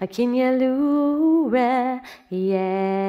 Akinyelure, yeah.